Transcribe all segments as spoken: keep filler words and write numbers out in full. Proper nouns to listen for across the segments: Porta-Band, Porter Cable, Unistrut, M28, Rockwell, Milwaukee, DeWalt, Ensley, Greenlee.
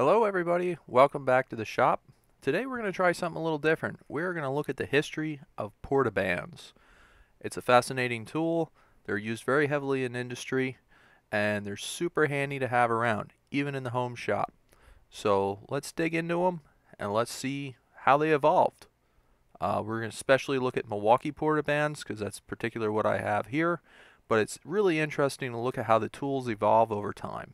Hello everybody, welcome back to the shop. Today we're going to try something a little different. We're going to look at the history of Porta-Bands. It's a fascinating tool. They're used very heavily in industry and they're super handy to have around, even in the home shop. So let's dig into them and let's see how they evolved. Uh, we're going to especially look at Milwaukee Porta-Bands because that's particular what I have here, but it's really interesting to look at how the tools evolve over time.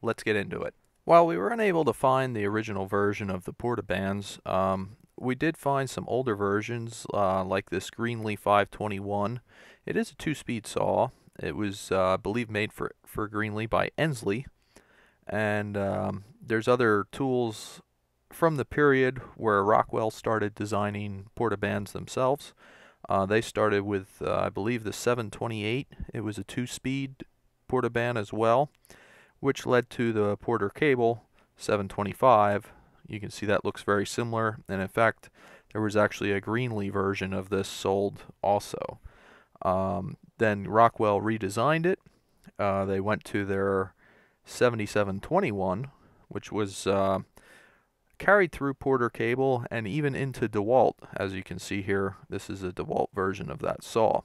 Let's get into it. While we were unable to find the original version of the Porta-Bands, um, we did find some older versions uh, like this Greenlee five twenty-one. It is a two-speed saw. It was, uh, I believe, made for, for Greenlee by Ensley. And um, there's other tools from the period where Rockwell started designing Porta-Bands themselves. Uh, they started with, uh, I believe, the seven twenty-eight. It was a two-speed Porta-Band as well, which led to the Porter Cable seven twenty-five. You can see that looks very similar, and in fact there was actually a Greenlee version of this sold also. Um, then Rockwell redesigned it. Uh, they went to their seventy-seven twenty-one, which was uh, carried through Porter Cable and even into DeWalt. As you can see here, this is a DeWalt version of that saw.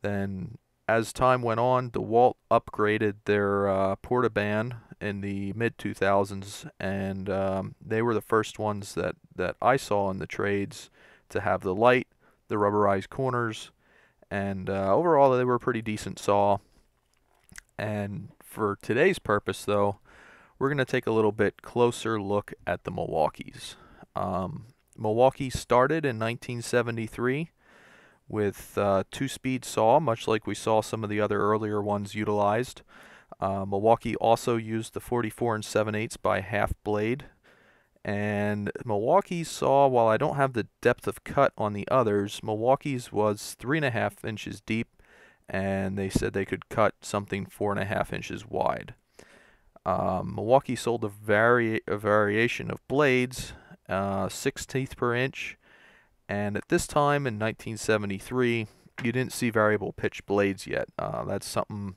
Then as time went on, DeWalt upgraded their uh, Porta-Band in the mid two thousands, and um, they were the first ones that, that I saw in the trades to have the light, the rubberized corners, and uh, overall they were a pretty decent saw. And for today's purpose though, we're going to take a little bit closer look at the Milwaukees. Um, Milwaukee started in nineteen seventy-three. With uh, two-speed saw, much like we saw some of the other earlier ones utilized. Uh, Milwaukee also used the forty-four and seven eighths by half blade. And Milwaukee's saw, while I don't have the depth of cut on the others, Milwaukee's was three and a half inches deep, and they said they could cut something four and a half inches wide. Um, Milwaukee sold a, vari a variation of blades, uh, six teeth per inch. And at this time in nineteen seventy-three, you didn't see variable pitch blades yet. Uh, that's something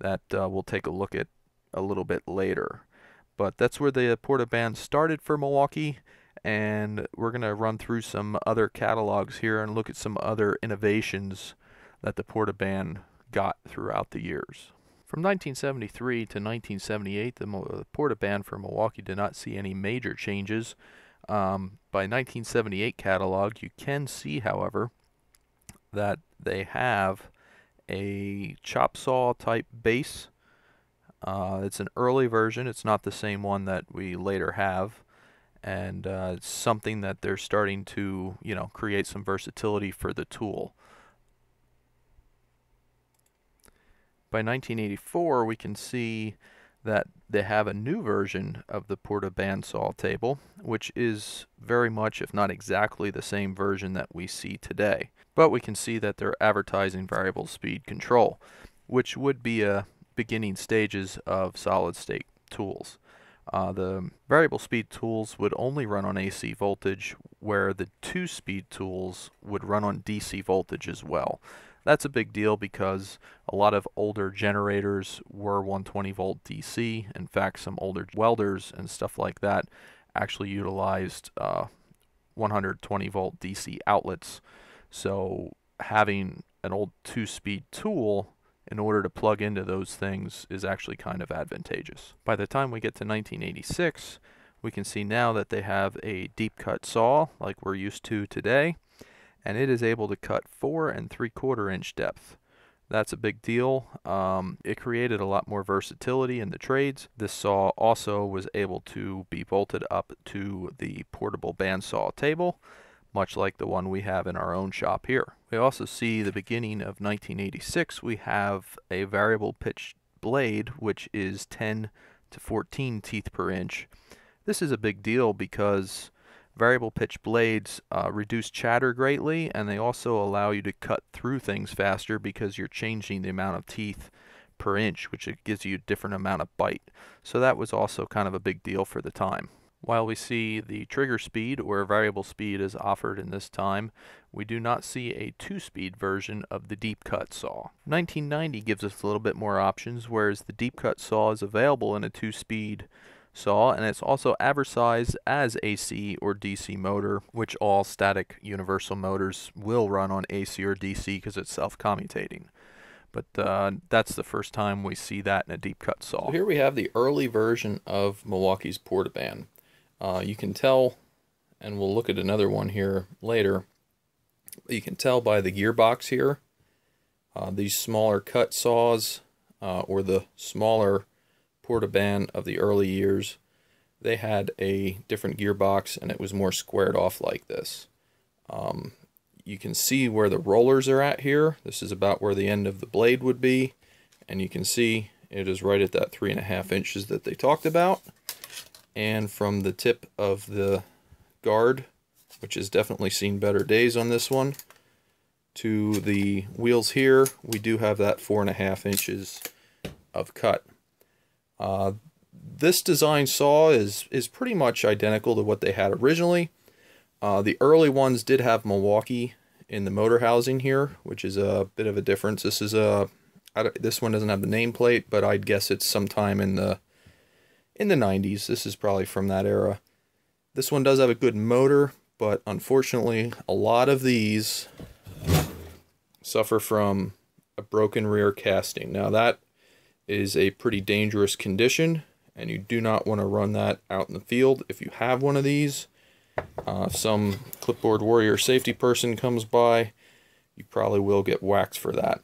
that uh, we'll take a look at a little bit later. But that's where the Porta-Band started for Milwaukee, and we're going to run through some other catalogs here and look at some other innovations that the Porta-Band got throughout the years. From nineteen seventy-three to nineteen seventy-eight, the, the Porta-Band for Milwaukee did not see any major changes. Um, by nineteen seventy-eight catalog, you can see, however, that they have a chop saw type base. Uh, it's an early version. It's not the same one that we later have, and uh, it's something that they're starting to, you know, create some versatility for the tool. By nineteen eighty-four, we can see that they have a new version of the Porta-Band saw table, which is very much, if not exactly, the same version that we see today. But we can see that they're advertising variable speed control, which would be a beginning stages of solid-state tools. Uh, the variable speed tools would only run on A C voltage, where the two-speed tools would run on D C voltage as well. That's a big deal because a lot of older generators were one twenty volt D C. In fact, some older welders and stuff like that actually utilized uh, one hundred twenty volt D C outlets. So having an old two-speed tool in order to plug into those things is actually kind of advantageous. By the time we get to nineteen eighty-six, we can see now that they have a deep cut saw like we're used to today, and it is able to cut four and three quarter inch depth. That's a big deal. Um, it created a lot more versatility in the trades. This saw also was able to be bolted up to the portable bandsaw table, much like the one we have in our own shop here. We also see the beginning of nineteen eighty-six. We have a variable pitch blade, which is ten to fourteen teeth per inch. This is a big deal because variable pitch blades uh, reduce chatter greatly, and they also allow you to cut through things faster because you're changing the amount of teeth per inch, which it gives you a different amount of bite. So that was also kind of a big deal for the time. While we see the trigger speed or variable speed is offered in this time, we do not see a two-speed version of the deep cut saw. nineteen ninety gives us a little bit more options, whereas the deep cut saw is available in a two-speed saw, and it's also advertised as A C or D C motor, which all static universal motors will run on A C or D C because it's self-commutating. But uh, that's the first time we see that in a deep cut saw. So here we have the early version of Milwaukee's Porta-Band. Uh, you can tell, and we'll look at another one here later, you can tell by the gearbox here, uh, these smaller cut saws uh, or the smaller Porta-Band of the early years, they had a different gearbox and it was more squared off like this. Um, you can see where the rollers are at here. This is about where the end of the blade would be, and you can see it is right at that three and a half inches that they talked about. And from the tip of the guard, which has definitely seen better days on this one, to the wheels here, we do have that four and a half inches of cut. Uh, this design saw is, is pretty much identical to what they had originally. Uh, the early ones did have Milwaukee in the motor housing here, which is a bit of a difference. This is a, I don't, this one doesn't have the nameplate, but I'd guess it's sometime in the in the nineties. This is probably from that era. This one does have a good motor, but unfortunately, a lot of these suffer from a broken rear casting. Now that is a pretty dangerous condition, and you do not want to run that out in the field if you have one of these. Uh, if some clipboard warrior safety person comes by, you probably will get whacked for that.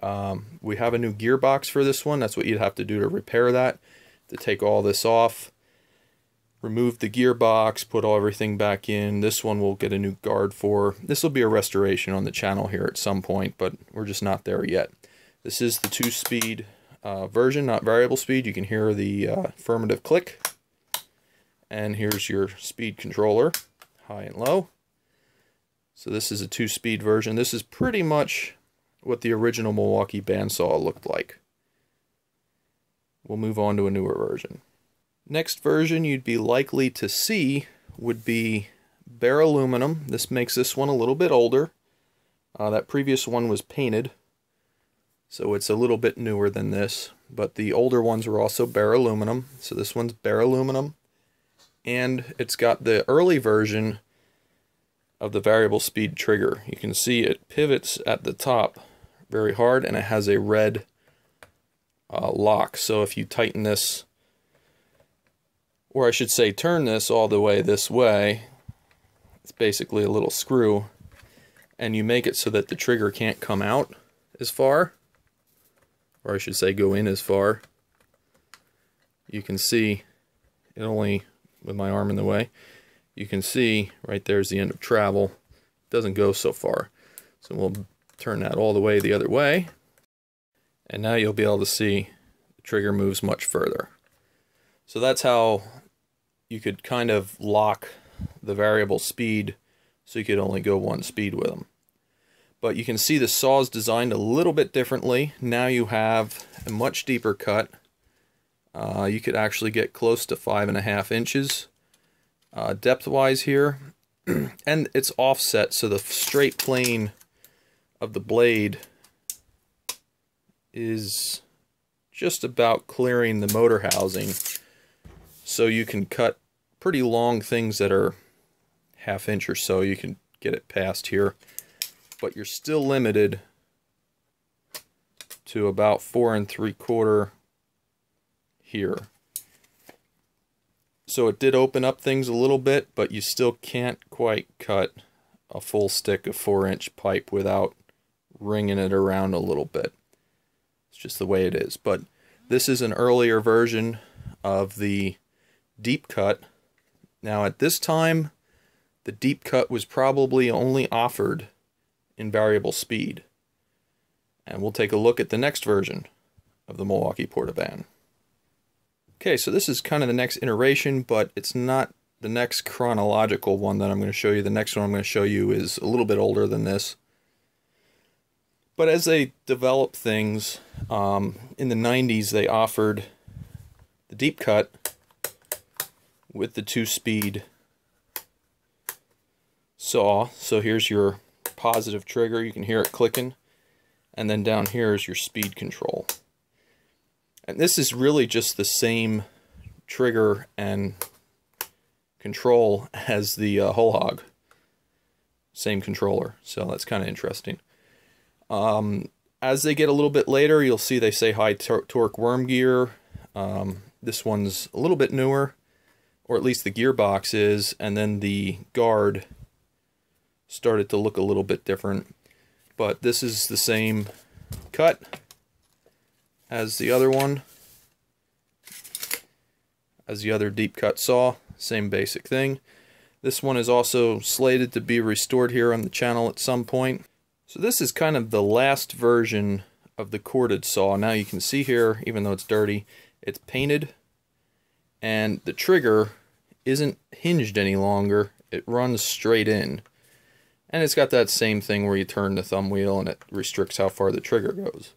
Um, we have a new gearbox for this one. That's what you'd have to do to repair that, to take all this off, remove the gearbox, put all everything back in. This one we'll get a new guard for. This will be a restoration on the channel here at some point, but we're just not there yet. This is the two-speed uh, version, not variable speed. You can hear the uh, affirmative click. And here's your speed controller, high and low. So this is a two-speed version. This is pretty much what the original Milwaukee bandsaw looked like. We'll move on to a newer version. Next version you'd be likely to see would be bare aluminum. This makes this one a little bit older. Uh, that previous one was painted, so it's a little bit newer than this. But the older ones were also bare aluminum, so this one's bare aluminum. And it's got the early version of the variable speed trigger. You can see it pivots at the top very hard, and it has a red Uh, lock. So if you tighten this, or I should say turn this all the way this way, it's basically a little screw, and you make it so that the trigger can't come out as far, or I should say go in as far. You can see it only, with my arm in the way, you can see right there's the end of travel. It doesn't go so far. So we'll turn that all the way the other way. And now you'll be able to see the trigger moves much further. So that's how you could kind of lock the variable speed so you could only go one speed with them. But you can see the saw is designed a little bit differently. Now you have a much deeper cut. Uh, you could actually get close to five and a half inches uh, depth-wise here. And it's offset, so the straight plane of the blade is just about clearing the motor housing, so you can cut pretty long things that are half inch or so. You can get it past here, but you're still limited to about four and three quarter here. So it did open up things a little bit, but you still can't quite cut a full stick of four inch pipe without wringing it around a little bit. It's just the way it is. But this is an earlier version of the deep cut. Now at this time, the deep cut was probably only offered in variable speed. And we'll take a look at the next version of the Milwaukee Porta-Band. Okay, so this is kind of the next iteration, but it's not the next chronological one that I'm going to show you. The next one I'm going to show you is a little bit older than this. But as they developed things, um, in the nineties they offered the deep cut with the two-speed saw. So here's your positive trigger, you can hear it clicking, and then down here is your speed control. And this is really just the same trigger and control as the uh, whole hog. Same controller, so that's kind of interesting. Um, as they get a little bit later, you'll see they say high tor torque worm gear. Um, this one's a little bit newer, or at least the gearbox is, and then the guard started to look a little bit different. But this is the same cut as the other one, as the other deep cut saw, same basic thing. This one is also slated to be restored here on the channel at some point. So this is kind of the last version of the corded saw. Now you can see here, even though it's dirty, it's painted, and the trigger isn't hinged any longer. It runs straight in. And it's got that same thing where you turn the thumb wheel and it restricts how far the trigger goes.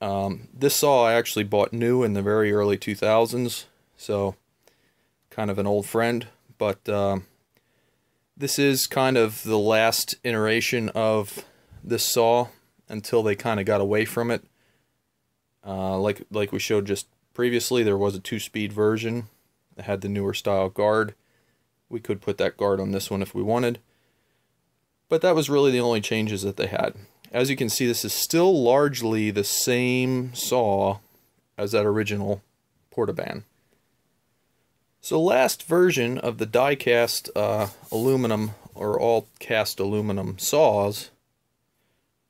Um, this saw I actually bought new in the very early two thousands, so kind of an old friend. But um, this is kind of the last iteration of this saw until they kind of got away from it. Uh, like, like we showed just previously, there was a two-speed version that had the newer style guard. We could put that guard on this one if we wanted. But that was really the only changes that they had. As you can see, this is still largely the same saw as that original Porta-Band. So last version of the die-cast uh, aluminum or all-cast aluminum saws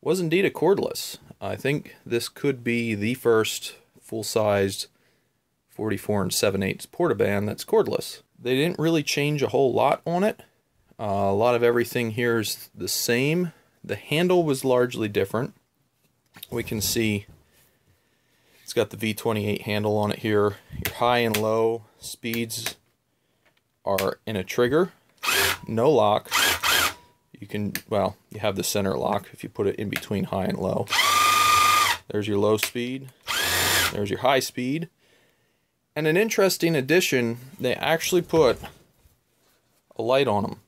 was indeed a cordless. I think this could be the first full-sized forty-four and seven eighths Porta-Band that's cordless. They didn't really change a whole lot on it. Uh, a lot of everything here is the same. The handle was largely different. We can see it's got the V twenty-eight handle on it here. Your high and low speeds are in a trigger. No lock. You can, well, you have the center lock if you put it in between high and low. There's your low speed. There's your high speed. And an interesting addition, they actually put a light on them,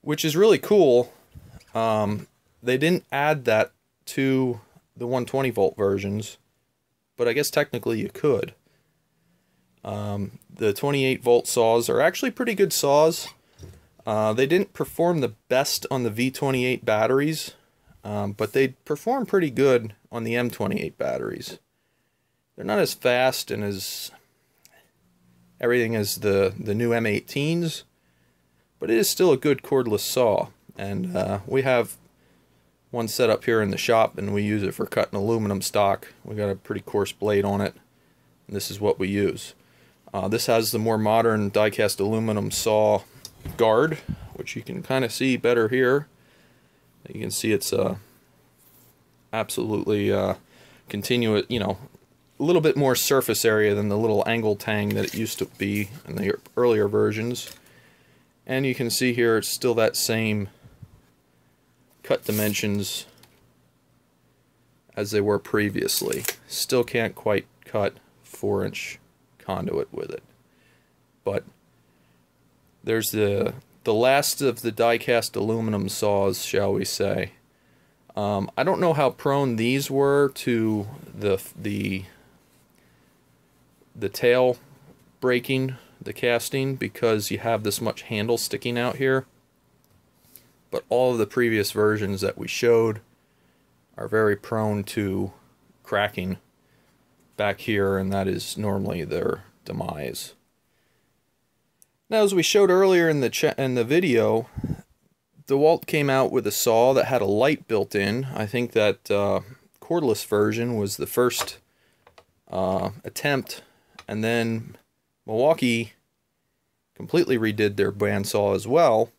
which is really cool. Um, they didn't add that to the one twenty volt versions, but I guess technically you could. Um, the twenty-eight volt saws are actually pretty good saws. Uh, they didn't perform the best on the V twenty-eight batteries, um, but they perform pretty good on the M twenty-eight batteries. They're not as fast and as everything as the, the new M eighteens, but it is still a good cordless saw, and uh, we have one set up here in the shop, and we use it for cutting aluminum stock. We got a pretty coarse blade on it, and this is what we use. Uh, this has the more modern die-cast aluminum saw guard, which you can kind of see better here. You can see it's uh, absolutely uh, continuous, you know, a little bit more surface area than the little angle tang that it used to be in the earlier versions. And you can see here it's still that same cut dimensions as they were previously. Still can't quite cut four inch conduit with it. But there's the the last of the die-cast aluminum saws, shall we say. Um, I don't know how prone these were to the the the tail breaking the casting, because you have this much handle sticking out here, but all of the previous versions that we showed are very prone to cracking back here, and that is normally their demise. Now, as we showed earlier in the cha in the video, DeWalt came out with a saw that had a light built in. I think that uh, cordless version was the first uh, attempt, and then Milwaukee completely redid their bandsaw as well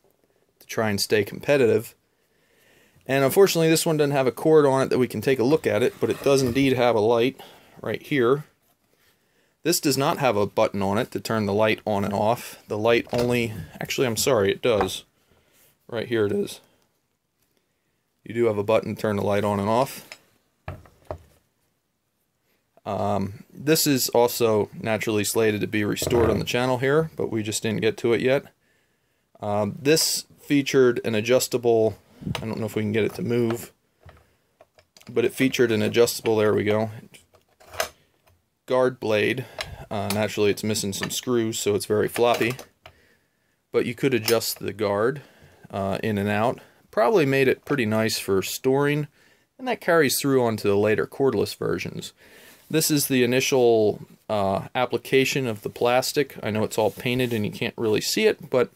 to try and stay competitive. And unfortunately, this one doesn't have a cord on it that we can take a look at it, but it does indeed have a light right here. This does not have a button on it to turn the light on and off. The light only, actually I'm sorry, it does. Right here it is. You do have a button to turn the light on and off. Um, this is also naturally slated to be restored on the channel here, but we just didn't get to it yet. Um, this featured an adjustable, I don't know if we can get it to move, but it featured an adjustable, there we go, guard blade. Uh, naturally, it's missing some screws, so it's very floppy. But you could adjust the guard uh, in and out. Probably made it pretty nice for storing, and that carries through onto the later cordless versions. This is the initial uh, application of the plastic. I know it's all painted and you can't really see it, but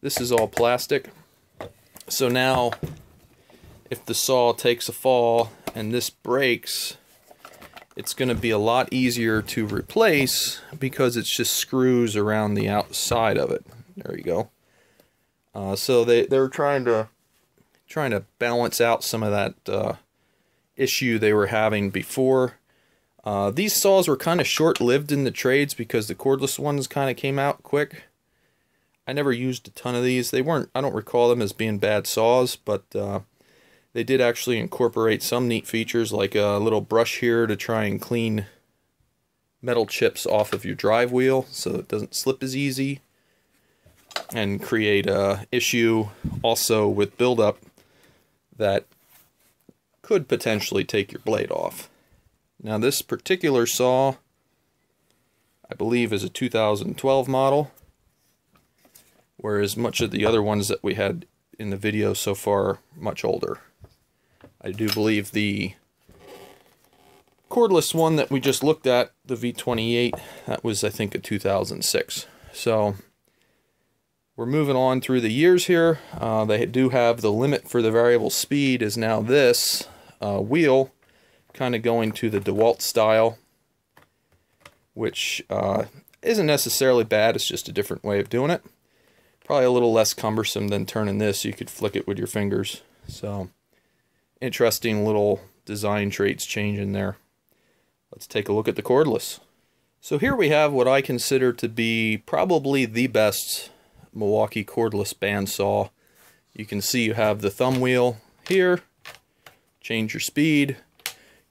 this is all plastic. So now, if the saw takes a fall and this breaks, it's going to be a lot easier to replace because it's just screws around the outside of it. There you go. Uh, so they they were trying to trying to balance out some of that uh, issue they were having before. Uh, these saws were kind of short-lived in the trades because the cordless ones kind of came out quick. I never used a ton of these. They weren't. I don't recall them as being bad saws, but uh, they did actually incorporate some neat features like a little brush here to try and clean metal chips off of your drive wheel so it doesn't slip as easy and create a issue also with buildup that could potentially take your blade off. Now this particular saw, I believe, is a two thousand twelve model, whereas much of the other ones that we had in the video so far are much older. I do believe the cordless one that we just looked at, the V twenty-eight, that was, I think, a two thousand six. So we're moving on through the years here. Uh, they do have the limit for the variable speed is now this uh, wheel, kind of going to the DeWalt style, which uh, isn't necessarily bad. It's just a different way of doing it. Probably a little less cumbersome than turning this. You could flick it with your fingers. So, interesting little design traits change in there. Let's take a look at the cordless. So here we have what I consider to be probably the best Milwaukee cordless band saw. You can see you have the thumb wheel here, change your speed.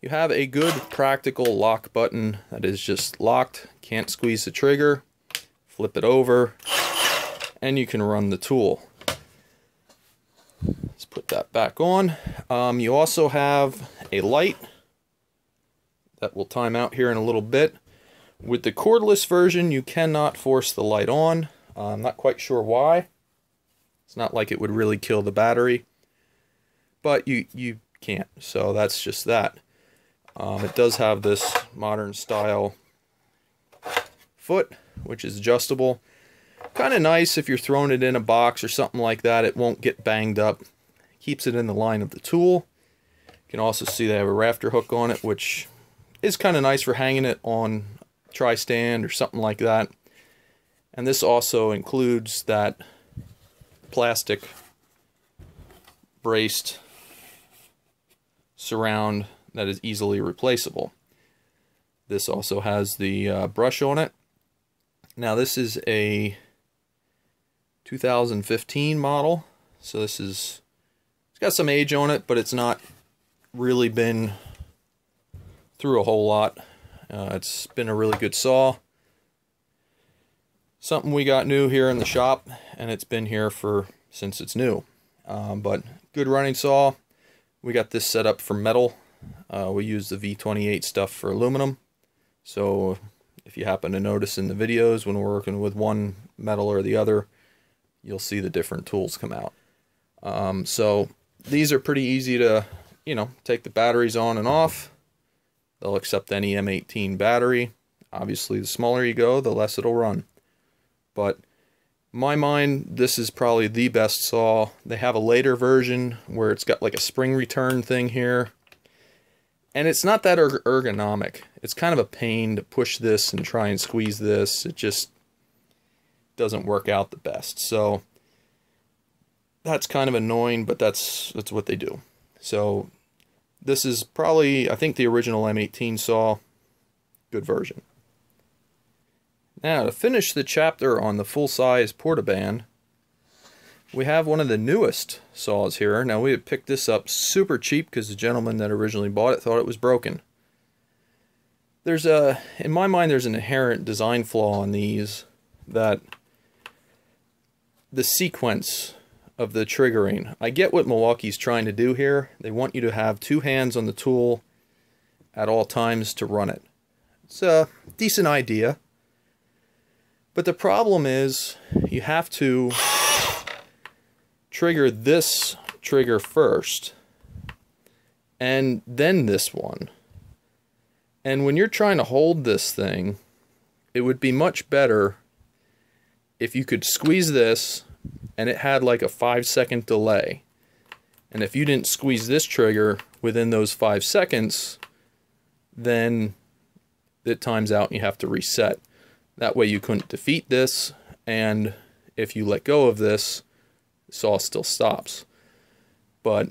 You have a good practical lock button that is just locked, can't squeeze the trigger, flip it over, and you can run the tool. Let's put that back on. Um, you also have a light that will time out here in a little bit. With the cordless version, you cannot force the light on. Uh, I'm not quite sure why. It's not like it would really kill the battery, but you, you can't, so that's just that. Um, it does have this modern style foot, which is adjustable. Kind of nice if you're throwing it in a box or something like that. It won't get banged up. Keeps it in the line of the tool. You can also see they have a rafter hook on it, which is kind of nice for hanging it on tri-stand or something like that. And this also includes that plastic braced surround that is easily replaceable. This also has the uh, brush on it. Now this is a two thousand fifteen model, so this is, it's got some age on it, but it's not really been through a whole lot. Uh, it's been a really good saw. Something we got new here in the shop, and it's been here for since it's new. Um, but good running saw. We got this set up for metal. Uh, we use the V twenty-eight stuff for aluminum. So if you happen to notice in the videos when we're working with one metal or the other, you'll see the different tools come out. Um, so these are pretty easy to, you know, take the batteries on and off. They'll accept any M eighteen battery. Obviously, the smaller you go, the less it'll run. But in my mind, this is probably the best saw. They have a later version where it's got like a spring return thing here. And it's not that er- ergonomic. It's kind of a pain to push this and try and squeeze this. It just doesn't work out the best. So that's kind of annoying, but that's that's what they do. So this is probably, I think, the original M eighteen saw, good version. Now to finish the chapter on the full-size Porta-Band, we have one of the newest saws here. Now we had picked this up super cheap because the gentleman that originally bought it thought it was broken. There's a, in my mind, there's an inherent design flaw in these, that the sequence of the triggering. I get what Milwaukee's trying to do here. They want you to have two hands on the tool at all times to run it. It's a decent idea. But the problem is you have to trigger this trigger first and then this one. And when you're trying to hold this thing, it would be much better if you could squeeze this and it had like a five second delay. And if you didn't squeeze this trigger within those five seconds, then it times out and you have to reset. That way you couldn't defeat this, and if you let go of this, the saw still stops. But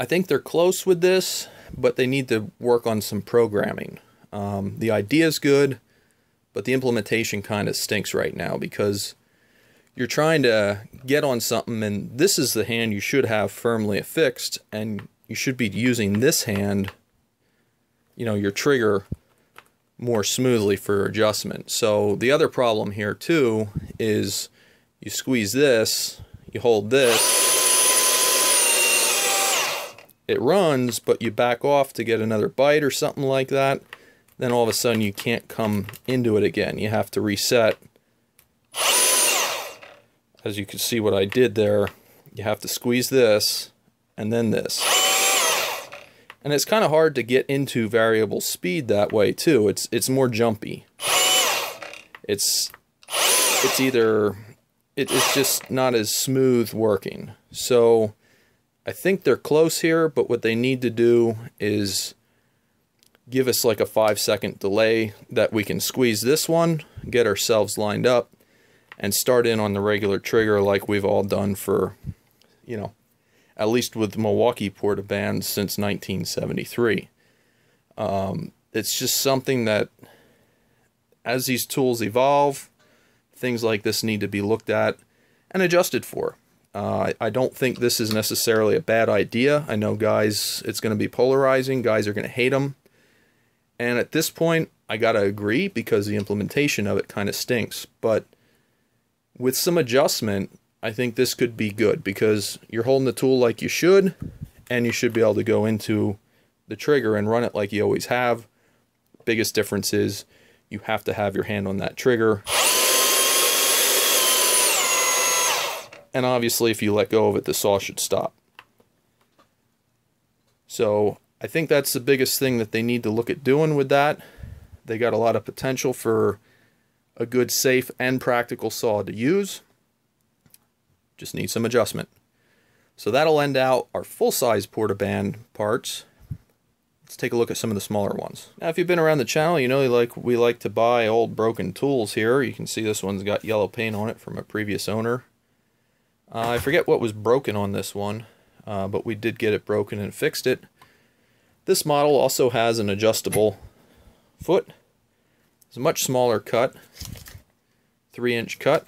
I think they're close with this, but they need to work on some programming. Um, the idea is good, but the implementation kind of stinks right now because you're trying to get on something, and this is the hand you should have firmly affixed, and you should be using this hand, you know, your trigger more smoothly for adjustment. So the other problem here too is you squeeze this, you hold this, it runs, but you back off to get another bite or something like that, then all of a sudden you can't come into it again. You have to reset. As you can see what I did there, you have to squeeze this and then this. And it's kind of hard to get into variable speed that way too. It's it's more jumpy. It's it's either it, it's just not as smooth working. So I think they're close here, but what they need to do is give us like a five second delay that we can squeeze this one, get ourselves lined up, and start in on the regular trigger like we've all done for, you know, at least with Milwaukee Porta-Band since nineteen seventy-three. Um, it's just something that, as these tools evolve, things like this need to be looked at and adjusted for. Uh, I don't think this is necessarily a bad idea. I know guys, it's going to be polarizing. Guys are going to hate them. And at this point, I got to agree because the implementation of it kind of stinks. But with some adjustment, I think this could be good because you're holding the tool like you should, and you should be able to go into the trigger and run it like you always have. Biggest difference is you have to have your hand on that trigger. And obviously if you let go of it, the saw should stop. So I think that's the biggest thing that they need to look at doing with that. They got a lot of potential for a good, safe, and practical saw to use. Just need some adjustment. So that'll end out our full-size Porta-Band parts. Let's take a look at some of the smaller ones. Now, if you've been around the channel, you know we like, we like to buy old broken tools here. You can see this one's got yellow paint on it from a previous owner. Uh, I forget what was broken on this one, uh, but we did get it broken and fixed it. This model also has an adjustable foot. It's a much smaller cut, three-inch cut,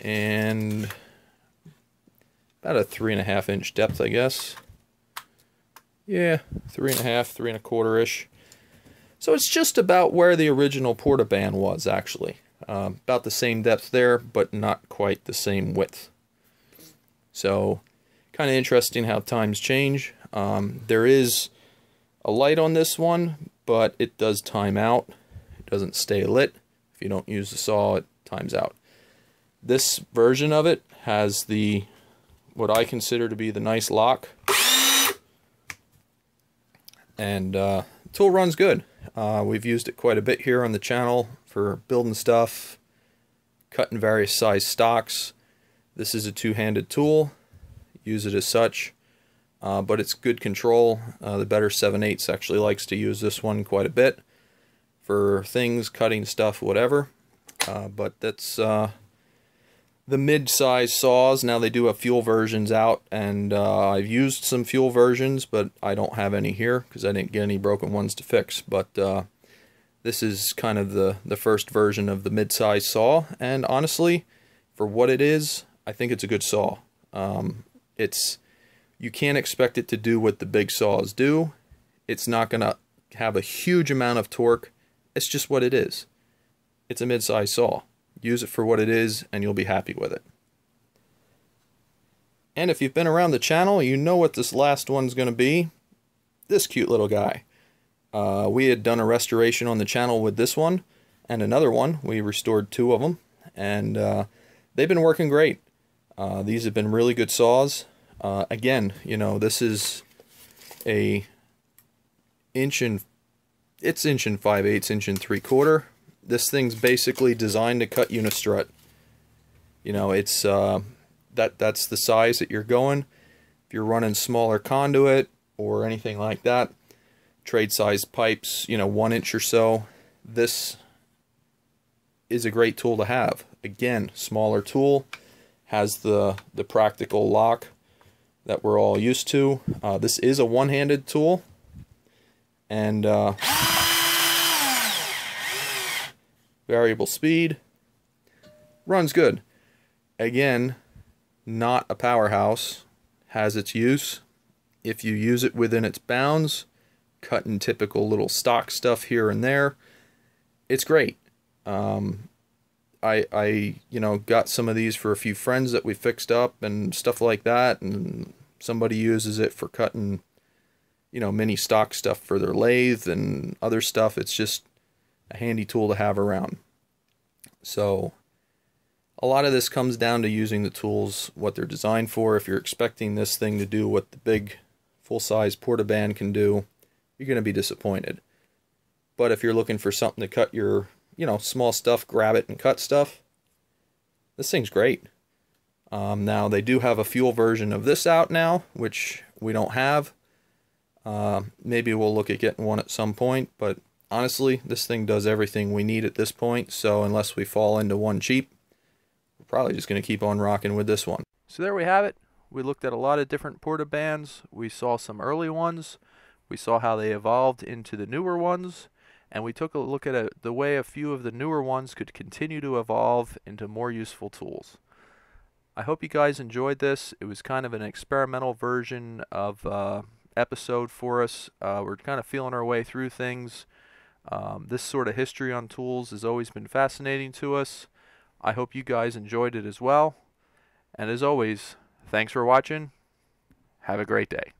and about a three and a half inch depth, I guess. Yeah, three and a half, three and a quarter ish. So it's just about where the original Porta-Band was, actually. Um, about the same depth there, but not quite the same width. So kind of interesting how times change. Um, there is a light on this one, but it does time out. It doesn't stay lit. If you don't use the saw, it times out. This version of it has the, what I consider to be the nice lock. And uh, the tool runs good. Uh, we've used it quite a bit here on the channel for building stuff, cutting various size stocks. This is a two-handed tool. Use it as such. Uh, but it's good control. Uh, the better seven eighths actually likes to use this one quite a bit for things, cutting stuff, whatever. Uh, but that's... Uh, The mid-size saws, now they do have fuel versions out, and uh, I've used some fuel versions, but I don't have any here because I didn't get any broken ones to fix. But uh, this is kind of the, the first version of the mid-size saw, and honestly, for what it is, I think it's a good saw. Um, it's you can't expect it to do what the big saws do. It's not going to have a huge amount of torque. It's just what it is. It's a mid-size saw. Use it for what it is, and you'll be happy with it. And if you've been around the channel, you know what this last one's going to be. This cute little guy. Uh, we had done a restoration on the channel with this one and another one. We restored two of them, and uh, they've been working great. Uh, these have been really good saws. Uh, again, you know, this is a inch and it's inch and five eighths, inch and three quarter. This thing's basically designed to cut Unistrut. You know, it's uh, that that's the size that you're going. If you're running smaller conduit or anything like that, trade size pipes, you know, one inch or so, this is a great tool to have. Again, smaller tool, has the the practical lock that we're all used to. Uh, this is a one-handed tool, and uh, variable speed, runs good. Again, not a powerhouse, has its use. If you use it within its bounds, cutting typical little stock stuff here and there, it's great. Um, I, I, you know, got some of these for a few friends that we fixed up and stuff like that, and somebody uses it for cutting, you know, mini stock stuff for their lathe and other stuff. It's just a handy tool to have around. So a lot of this comes down to using the tools, what they're designed for. If you're expecting this thing to do what the big full-size Porta-Band can do, you're going to be disappointed. But if you're looking for something to cut your, you know, small stuff, grab it and cut stuff, this thing's great. Um, now, they do have a fuel version of this out now, which we don't have. Uh, maybe we'll look at getting one at some point, but honestly, this thing does everything we need at this point, so unless we fall into one cheap, we're probably just going to keep on rocking with this one. So there we have it. We looked at a lot of different Porta-Bands. We saw some early ones. We saw how they evolved into the newer ones, and we took a look at a, the way a few of the newer ones could continue to evolve into more useful tools. I hope you guys enjoyed this. It was kind of an experimental version of uh, episode for us. Uh, we're kind of feeling our way through things. Um, this sort of history on tools has always been fascinating to us. I hope you guys enjoyed it as well. And as always, thanks for watching. Have a great day.